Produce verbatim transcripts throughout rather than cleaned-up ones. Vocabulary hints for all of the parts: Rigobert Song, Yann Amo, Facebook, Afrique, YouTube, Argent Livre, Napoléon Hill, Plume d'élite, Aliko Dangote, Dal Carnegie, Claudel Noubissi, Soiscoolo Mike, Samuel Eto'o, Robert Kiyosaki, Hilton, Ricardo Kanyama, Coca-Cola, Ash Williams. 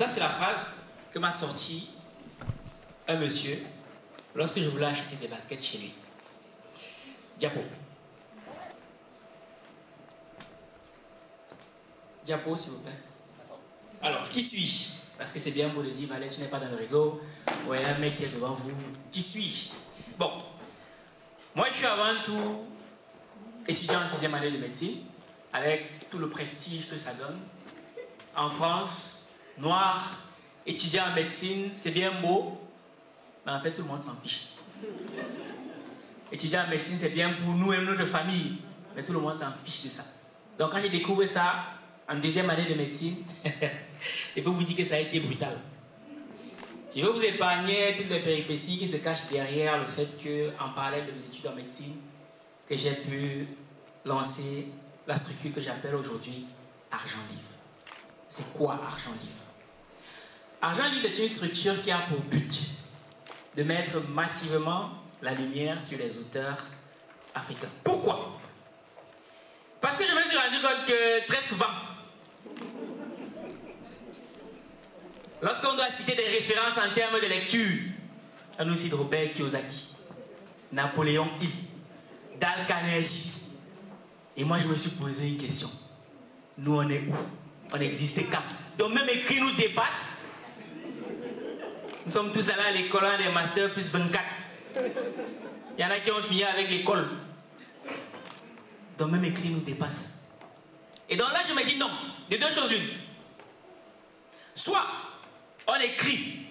Ça, c'est la phrase que m'a sortie un monsieur lorsque je voulais acheter des baskets chez lui. Diapo. Diapo, s'il vous plaît. Alors, qui suis-je? Parce que c'est bien beau de dire, Valet, je n'ai pas dans le réseau. Ouais, un mec qui est devant vous. Qui suis-je? Bon. Moi, je suis avant tout étudiant en sixième année de médecine, avec tout le prestige que ça donne. En France, noir, étudiant en médecine, c'est bien beau, mais en fait, tout le monde s'en fiche. Étudiant en médecine, c'est bien pour nous et notre famille, mais tout le monde s'en fiche de ça. Donc, quand j'ai découvert ça, en deuxième année de médecine, je peux vous dire que ça a été brutal. Je veux vous épargner toutes les péripéties qui se cachent derrière le fait qu'en parallèle de mes études en médecine, que j'ai pu lancer la structure que j'appelle aujourd'hui Argent Livre. C'est quoi Argent Livre? Argent Livre, c'est une structure qui a pour but de mettre massivement la lumière sur les auteurs africains. Pourquoi? Parce que je me suis rendu compte que très souvent, lorsqu'on doit citer des références en termes de lecture, on nous cite Robert Kiyosaki, Napoléon Hill, Dal Carnegie. Et moi, je me suis posé une question. Nous, on est où? On n'existe qu'à. Donc, même écrit nous dépasse. Nous sommes tous allés à l'école en des masters plus vingt-quatre. Il y en a qui ont fini avec l'école. Donc, même écrit nous dépasse. Et donc là, je me dis non. De deux choses l'une. Soit on écrit,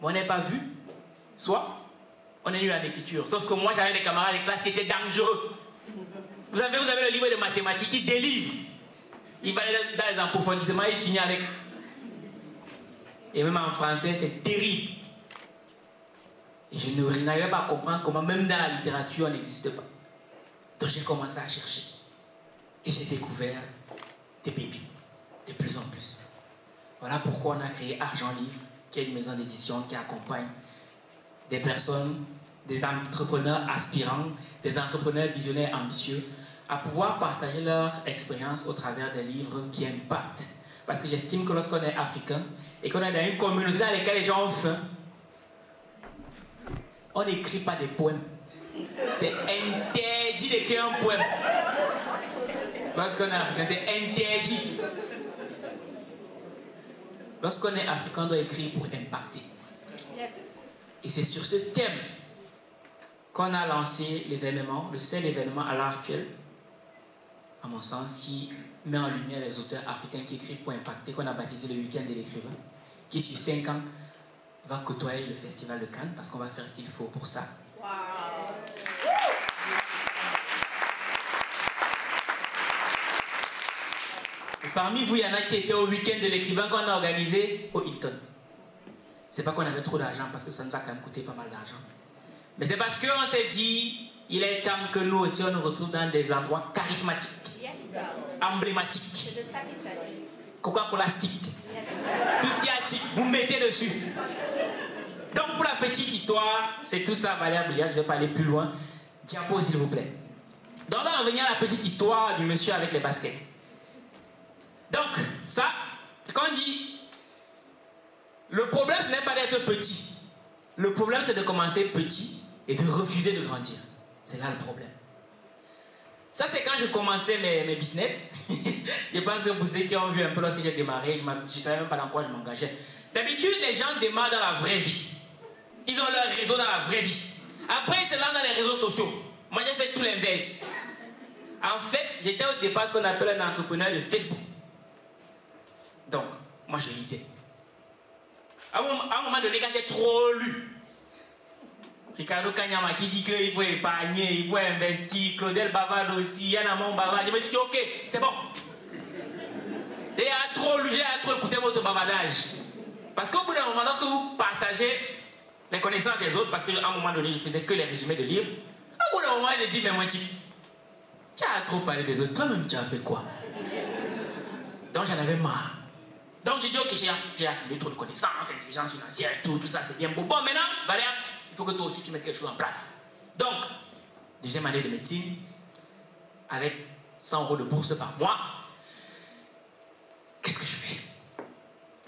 mais on n'est pas vu. Soit, on est nul en écriture. Sauf que moi, j'avais des camarades de classe qui étaient dangereux. Vous savez, vous avez le livre de mathématiques, il délivre. Il va dans les approfondissements, il finit avec. Et même en français, c'est terrible. Et je n'arrivais pas à comprendre comment, même dans la littérature, on n'existe pas. Donc j'ai commencé à chercher. Et j'ai découvert des pépites, de plus en plus. Voilà pourquoi on a créé Argent Livre, qui est une maison d'édition qui accompagne des personnes, des entrepreneurs aspirants, des entrepreneurs visionnaires ambitieux, à pouvoir partager leur expérience au travers des livres qui impactent. Parce que j'estime que lorsqu'on est africain et qu'on est dans une communauté dans laquelle les gens ont faim, on n'écrit pas des poèmes. C'est interdit d'écrire un poème. Lorsqu'on est africain, c'est interdit. Lorsqu'on est africain, on doit écrire pour impacter. Yes. Et c'est sur ce thème qu'on a lancé l'événement, le seul événement à l'heure actuelle, à mon sens, qui met en lumière les auteurs africains qui écrivent pour impacter, qu'on a baptisé le week-end de l'écrivain, qui sur cinq ans va côtoyer le festival de Cannes, parce qu'on va faire ce qu'il faut pour ça. Wow. Parmi vous, il y en a qui étaient au week-end de l'écrivain qu'on a organisé au Hilton. C'est pas qu'on avait trop d'argent, parce que ça nous a quand même coûté pas mal d'argent. Mais c'est parce qu'on s'est dit, il est temps que nous aussi, on nous retrouve dans des endroits charismatiques, yes, emblématiques, Coca-Cola stick, yes, tout ce qui est tic, vous mettez dessus. Donc pour la petite histoire, c'est tout ça, Valéa Blia, je vais pas aller plus loin. Diapo, s'il vous plaît. Donc on va revenir à la petite histoire du monsieur avec les baskets. Donc, ça, quand on dit, le problème, ce n'est pas d'être petit. Le problème, c'est de commencer petit et de refuser de grandir. C'est là le problème. Ça, c'est quand je commençais mes, mes business. Je pense que pour ceux qui ont vu un peu lorsque j'ai démarré, je ne savais même pas dans quoi je m'engageais. D'habitude, les gens démarrent dans la vraie vie. Ils ont leur réseau dans la vraie vie. Après, ils se lancent dans les réseaux sociaux. Moi, j'ai fait tout l'inverse. En fait, j'étais au départ ce qu'on appelle un entrepreneur de Facebook. Donc, moi je lisais. À un moment donné, quand j'ai trop lu, Ricardo Kanyama qui dit qu'il faut épargner, il faut investir, Claudel bavarde aussi, Yann Amo bavarde, je me suis dit ok, c'est bon. J'ai trop lu, j'ai trop écouté votre bavardage. Parce qu'au bout d'un moment, lorsque vous partagez les connaissances des autres, parce qu'à un moment donné, je faisais que les résumés de livres, au bout d'un moment, je me dis, mais moi, tu as trop parlé des autres, toi-même, tu as fait quoi? Donc j'en avais marre. Donc j'ai dit, ok, j'ai accumulé trop de connaissances, intelligence financière et tout, tout ça, c'est bien beau. Bon, maintenant, Valéa, il faut que toi aussi tu mettes quelque chose en place. Donc, deuxième année de médecine, avec cent euros de bourse par mois, qu'est-ce que je fais?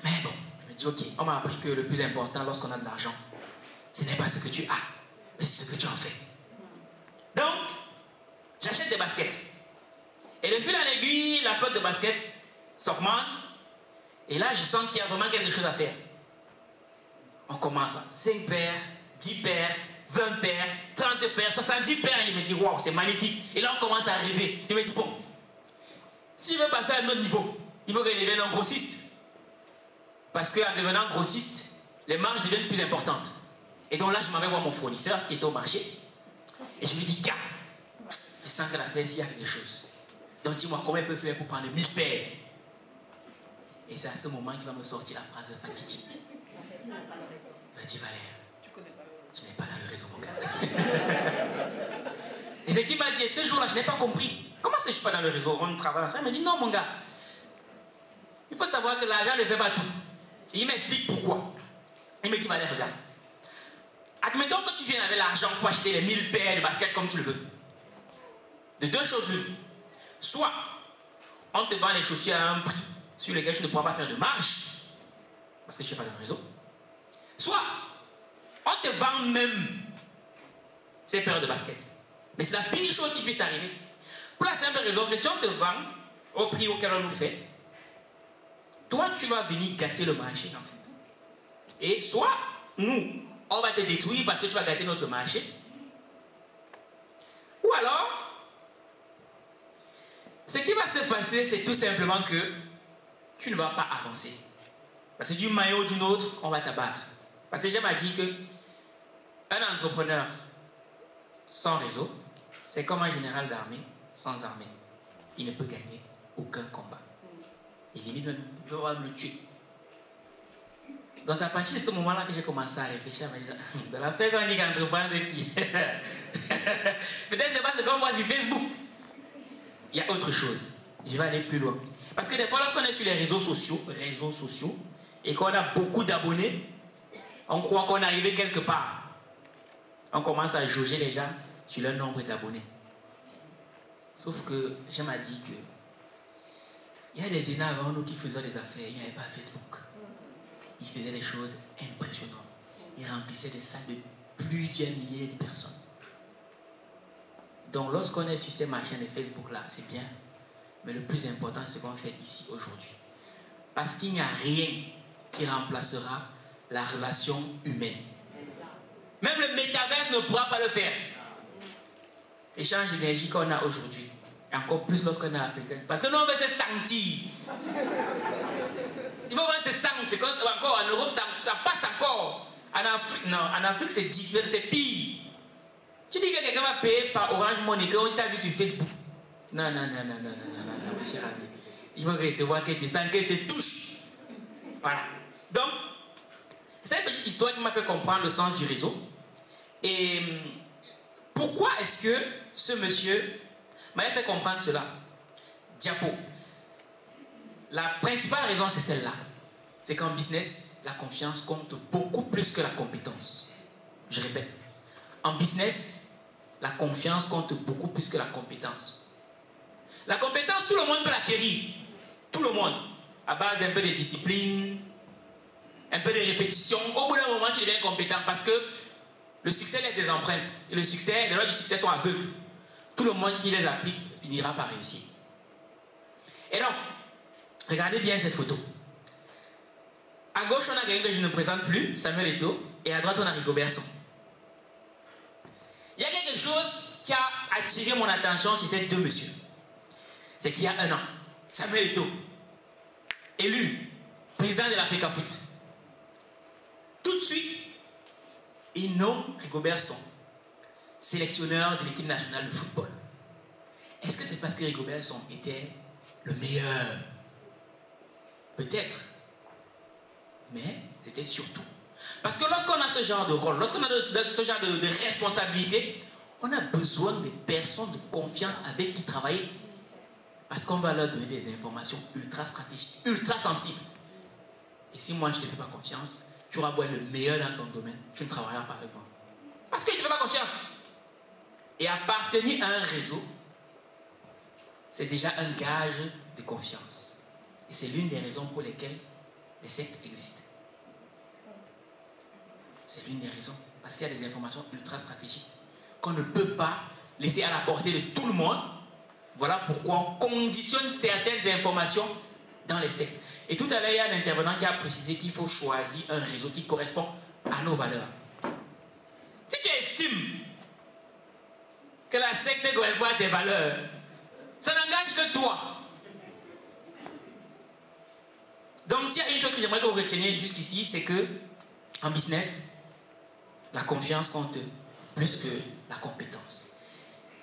Mais bon, dit, ok, on m'a appris que le plus important lorsqu'on a de l'argent, ce n'est pas ce que tu as, mais c'est ce que tu en fais. Donc, j'achète des baskets. Et de fil en aiguille, la flotte de baskets s'augmente. Et là, je sens qu'il y a vraiment quelque chose à faire. On commence. cinq paires, dix paires, vingt paires, trente paires, soixante-dix paires. Il me dit, waouh, c'est magnifique. Et là, on commence à arriver. Il me dit, bon, si je veux passer à un autre niveau, il faut que je devienne un grossiste. Parce qu'en devenant grossiste, les marges deviennent plus importantes. Et donc là, je m'en vais voir mon fournisseur qui était au marché. Et je lui dis, gars, je sens que l'affaire ici, il y a quelque chose. Donc dis-moi, comment il peut faire pour prendre mille paires? Et c'est à ce moment qu'il va me sortir la phrase fatidique. Il m'a dit, Valère, je n'ai pas dans le réseau, mon gars. Et c'est qui m'a dit, ce jour-là, je n'ai pas compris. Comment c'est que je ne suis pas dans le réseau? On travaille ensemble. Il m'a dit, non, mon gars, il faut savoir que l'argent ne fait pas tout. Et il m'explique pourquoi. Il me dit, Valère, regarde. Admettons que tu viens avec l'argent pour acheter les mille paires de baskets comme tu le veux. De deux choses l'une. Soit, on te vend les chaussures à un prix sur lequel tu ne pourras pas faire de marge, parce que tu n'es pas dans le réseau. Soit, on te vend même ces paires de baskets. Mais c'est la pire chose qui puisse t'arriver. Pour la simple raison que si on te vend au prix auquel on nous fait, toi, tu vas venir gâter le marché, en fait. Et soit, nous, on va te détruire parce que tu vas gâter notre marché. Ou alors, ce qui va se passer, c'est tout simplement que tu ne vas pas avancer. Parce que d'une manière ou d'une autre, on va t'abattre. Parce que j'aime à dire que un entrepreneur sans réseau, c'est comme un général d'armée sans armée. Il ne peut gagner aucun combat. Et limite, il va le tuer. Donc c'est à partir de ce moment-là que j'ai commencé à réfléchir, à me dire, dans l'affaire qu'on dit qu'entreprendre ici, peut-être c'est pas ce qu'on voit sur Facebook. Il y a autre chose. Je vais aller plus loin. Parce que des fois, lorsqu'on est sur les réseaux sociaux, réseaux sociaux, et qu'on a beaucoup d'abonnés, on croit qu'on est arrivé quelque part. On commence à jauger les gens sur leur nombre d'abonnés. Sauf que, j'aime à dire que, il y a des aînés avant nous qui faisaient des affaires, il n'y avait pas Facebook. Ils faisaient des choses impressionnantes. Ils remplissaient des salles de plusieurs milliers de personnes. Donc lorsqu'on est sur ces machines de Facebook-là, c'est bien. Mais le plus important, c'est ce qu'on fait ici, aujourd'hui. Parce qu'il n'y a rien qui remplacera la relation humaine. Même le métaverse ne pourra pas le faire. L'échange d'énergie qu'on a aujourd'hui, encore plus lorsqu'on est africain. Parce que nous, on veut se sentir. Il faut qu'on se sente. Encore en Europe, ça, ça passe encore. En Afrique, non, en Afrique, c'est différent, c'est pire. Tu dis que quelqu'un va payer par Orange Money, qu'on t'a vu sur Facebook. Non, non, non, non, non, non, non, non, ma chère amie. Il faut qu'elle te voit, qu'elle te sente, qu'elle te touche. Voilà. Donc, c'est une petite histoire qui m'a fait comprendre le sens du réseau. Et pourquoi est-ce que ce monsieur m'avait fait comprendre cela? Diapo. La principale raison, c'est celle-là. C'est qu'en business, la confiance compte beaucoup plus que la compétence. Je répète. En business, la confiance compte beaucoup plus que la compétence. La compétence, tout le monde peut l'acquérir. Tout le monde. À base d'un peu de discipline, un peu de répétition. Au bout d'un moment, je deviens compétent parce que le succès laisse des empreintes. Et le succès, les lois du succès sont aveugles. Tout le monde qui les applique finira par réussir. Et donc, regardez bien cette photo. À gauche, on a quelqu'un que je ne présente plus, Samuel Eto'o, et à droite, on a Rigobert Song. Il y a quelque chose qui a attiré mon attention chez ces deux messieurs. C'est qu'il y a un an, Samuel Eto'o, élu président de l'Africa Foot, tout de suite, il nomme Rigobert Song sélectionneur de l'équipe nationale de football. Est-ce que c'est parce que Rigobert Song était le meilleur? Peut-être. Mais c'était surtout. Parce que lorsqu'on a ce genre de rôle, lorsqu'on a de, de, ce genre de, de responsabilité, on a besoin de personnes de confiance avec qui travailler. Parce qu'on va leur donner des informations ultra stratégiques, ultra sensibles. Et si moi je ne te fais pas confiance, tu auras beau être le meilleur dans ton domaine, tu ne travailleras pas avec moi. Parce que je ne te fais pas confiance. Et appartenir à un réseau, c'est déjà un gage de confiance. Et c'est l'une des raisons pour lesquelles les sectes existent. c'est l'une des raisons. Parce qu'il y a des informations ultra stratégiques qu'on ne peut pas laisser à la portée de tout le monde. Voilà pourquoi on conditionne certaines informations dans les sectes. Et tout à l'heure, il y a un intervenant qui a précisé qu'il faut choisir un réseau qui correspond à nos valeurs. Si tu estimes que la secte correspond à tes valeurs, ça n'engage que toi. Donc, s'il y a une chose que j'aimerais que vous reteniez jusqu'ici, c'est que, en business, la confiance compte plus que la compétence.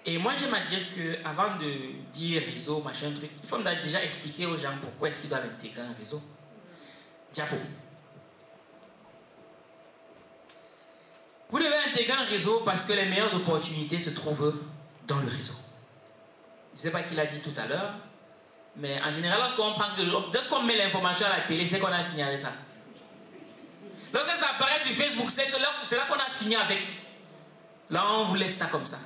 Et moi, j'aime à dire qu'avant de dire réseau, machin, truc, il faut déjà expliquer aux gens pourquoi est-ce qu'ils doivent intégrer un réseau. Diapo. Vous devez intégrer un réseau parce que les meilleures opportunités se trouvent dans le réseau. Je ne sais pas qui l'a dit tout à l'heure, mais en général, lorsqu'on prend, lorsqu'on met l'information à la télé, c'est qu'on a fini avec ça. Lorsque ça apparaît sur Facebook, c'est là, c'est là qu'on a fini avec. Là, on vous laisse ça comme ça.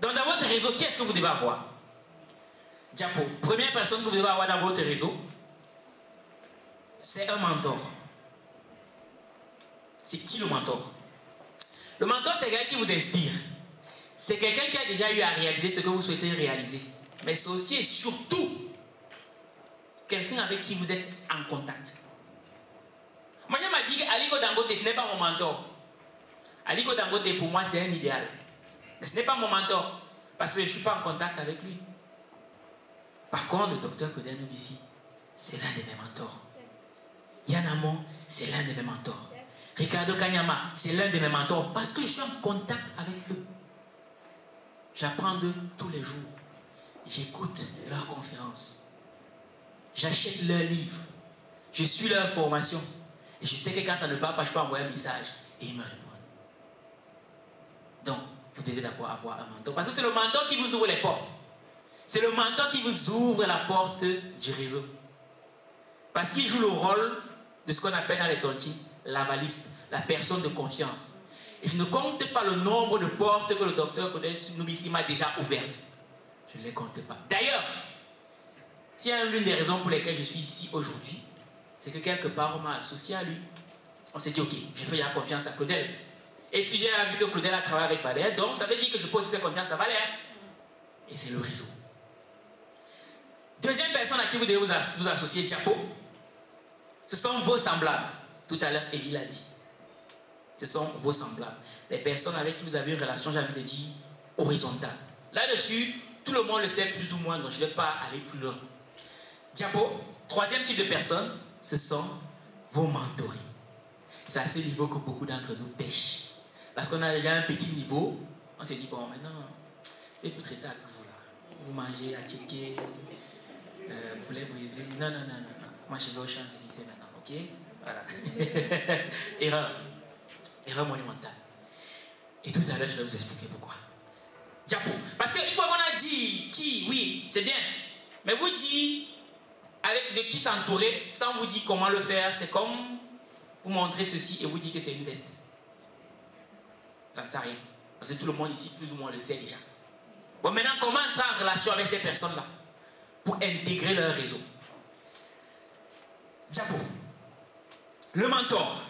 Donc, dans votre réseau, qui est-ce que vous devez avoir? Diapo. Première personne que vous devez avoir dans votre réseau, c'est un mentor. C'est qui le mentor? Le mentor, c'est quelqu'un qui vous inspire. C'est quelqu'un qui a déjà eu à réaliser ce que vous souhaitez réaliser. Mais c'est aussi et surtout quelqu'un avec qui vous êtes en contact. Moi, je m'a dit qu'Aliko Dangote, ce n'est pas mon mentor. Aliko Dangote, pour moi, c'est un idéal. Mais ce n'est pas mon mentor, parce que je ne suis pas en contact avec lui. Par contre, le docteur Claudel Noubissi, c'est l'un de mes mentors. Yes. Yann Amo, c'est l'un de mes mentors. Yes. Ricardo Kanyama, c'est l'un de mes mentors, parce que je suis en contact avec eux. J'apprends d'eux tous les jours. J'écoute leurs conférences. J'achète leurs livres. Je suis leur formation. Et je sais que quand ça ne va pas, je peux envoyer un message et ils me répondent. Donc, vous devez d'abord avoir un mentor. Parce que c'est le mentor qui vous ouvre les portes. C'est le mentor qui vous ouvre la porte du réseau. Parce qu'il joue le rôle de ce qu'on appelle dans les tontines, l'avaliste, la personne de confiance. Et je ne compte pas le nombre de portes que le docteur Claudel Noubissi m'a déjà ouvertes. Je ne les compte pas. D'ailleurs, s'il y a l'une des raisons pour lesquelles je suis ici aujourd'hui, c'est que quelque part, on m'a associé à lui. On s'est dit, ok, je fais confiance à Claudel. Et puis j'ai vu que Claudel a travaillé avec Valère, donc ça veut dire que je peux aussi faire confiance à Valère. Et c'est le réseau. Deuxième personne à qui vous devez vous, as vous associer, Diapo, ce sont vos semblables. Tout à l'heure, Elie l'a dit. Ce sont vos semblables. Les personnes avec qui vous avez une relation, j'ai envie de dire, horizontale. Là-dessus, tout le monde le sait plus ou moins, donc je ne vais pas aller plus loin. Diapo, troisième type de personne, ce sont vos mentorés. C'est à ce niveau que beaucoup d'entre nous pêchent. Parce qu'on a déjà un petit niveau, on s'est dit, bon, maintenant, je vais plus traiter avec vous là. Vous mangez à checker, euh, poulet brisé. Non, non, non, non, non. Moi, je vais aux Champs-Élysées maintenant, ok? Voilà. Erreur. Erreur monumentale. Et tout à l'heure, je vais vous expliquer pourquoi. Diapo. Parce qu'une fois qu'on a dit qui, oui, c'est bien. Mais vous dire avec de qui s'entourer, sans vous dire comment le faire, c'est comme vous montrer ceci et vous dire que c'est une veste. Ça ne sert à rien. Parce que tout le monde ici, plus ou moins, le sait déjà. Bon, maintenant, comment entrer en relation avec ces personnes-là pour intégrer leur réseau? Diapo. Le mentor.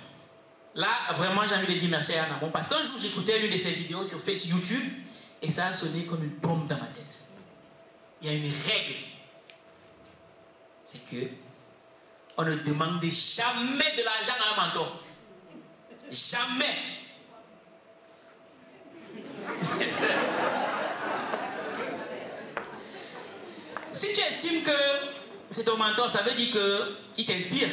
Là, vraiment, j'ai envie de dire merci à Yann Amo. Parce qu'un jour, j'écoutais l'une de ses vidéos sur Facebook, YouTube, et ça a sonné comme une bombe dans ma tête. Il y a une règle. C'est que on ne demande jamais de l'argent à un mentor. Jamais. Si tu estimes que c'est ton mentor, ça veut dire qu'il t'inspire.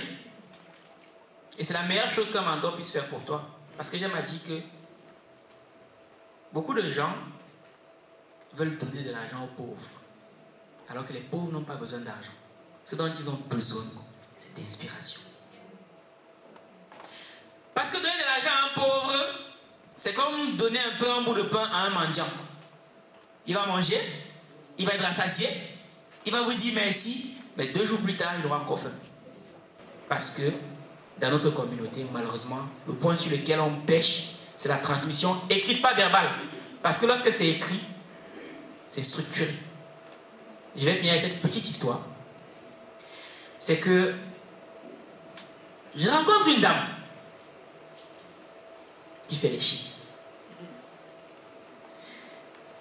Et c'est la meilleure chose qu'un mentor puisse faire pour toi. Parce que j'aime à dire que beaucoup de gens veulent donner de l'argent aux pauvres. Alors que les pauvres n'ont pas besoin d'argent. Ce dont ils ont besoin, c'est d'inspiration. Parce que donner de l'argent à un pauvre, c'est comme donner un peu un bout de pain à un mendiant. Il va manger, il va être rassasié, il va vous dire merci, mais deux jours plus tard, il aura encore faim. Parce que dans notre communauté, malheureusement, le point sur lequel on pêche, c'est la transmission écrite, pas verbale. Parce que lorsque c'est écrit, c'est structuré. Je vais finir avec cette petite histoire. C'est que je rencontre une dame qui fait les chips.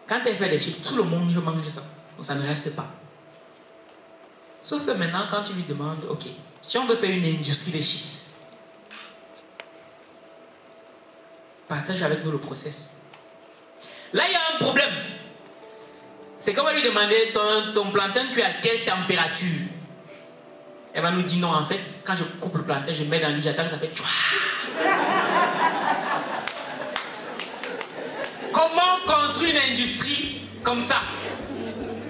Quand elle fait des chips, tout le monde mange ça. Donc ça ne reste pas. Sauf que maintenant, quand tu lui demandes, ok, si on veut faire une industrie des chips, partage avec nous le process. Là, il y a un problème. C'est qu'on va lui demander ton, ton plantain cuit à quelle température. Elle va nous dire non, en fait, quand je coupe le plantain, je mets dans l'huile, j'attends que ça fait tchouah. Comment construire une industrie comme ça?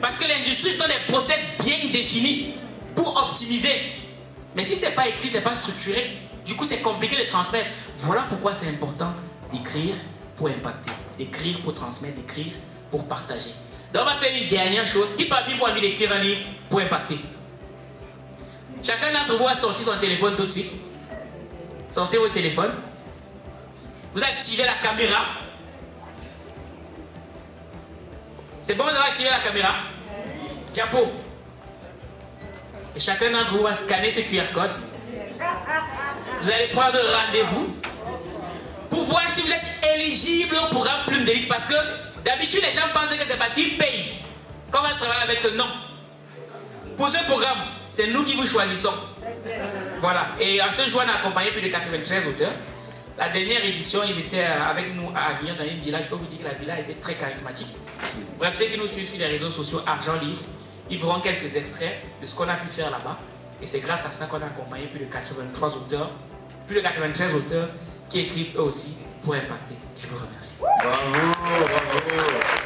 Parce que l'industrie sont des process bien définis pour optimiser. Mais si c'est pas écrit, c'est pas structuré, du coup c'est compliqué de transmettre. Voilà pourquoi c'est important d'écrire pour impacter, d'écrire pour transmettre, d'écrire pour partager. Donc on va faire une dernière chose. Qui parmi vous a envie d'écrire un livre pour impacter? Chacun d'entre vous a sorti son téléphone tout de suite. Sortez vos téléphones. Vous activez la caméra. C'est bon d'avoir activé la caméra? Diapo. Et chacun d'entre vous va scanner ce Q R code. Vous allez prendre rendez-vous pour voir si vous êtes éligible au programme Plume d'élite. Parce que d'habitude, les gens pensent que c'est parce qu'ils payent qu'on va travailler avec eux. Non. Pour ce programme, c'est nous qui vous choisissons. Voilà. Et à ce jour, on a accompagné plus de quatre-vingt-treize auteurs. La dernière édition, ils étaient avec nous à Avignon dans une villa. Je peux vous dire que la villa était très charismatique. Bref, ceux qui nous suivent sur les réseaux sociaux Argent Livre, ils verront quelques extraits de ce qu'on a pu faire là-bas. Et c'est grâce à ça qu'on a accompagné plus de quatre-vingt-trois auteurs, plus de quatre-vingt-treize auteurs qui écrivent eux aussi pour impacter. Je vous remercie. Bravo, bravo.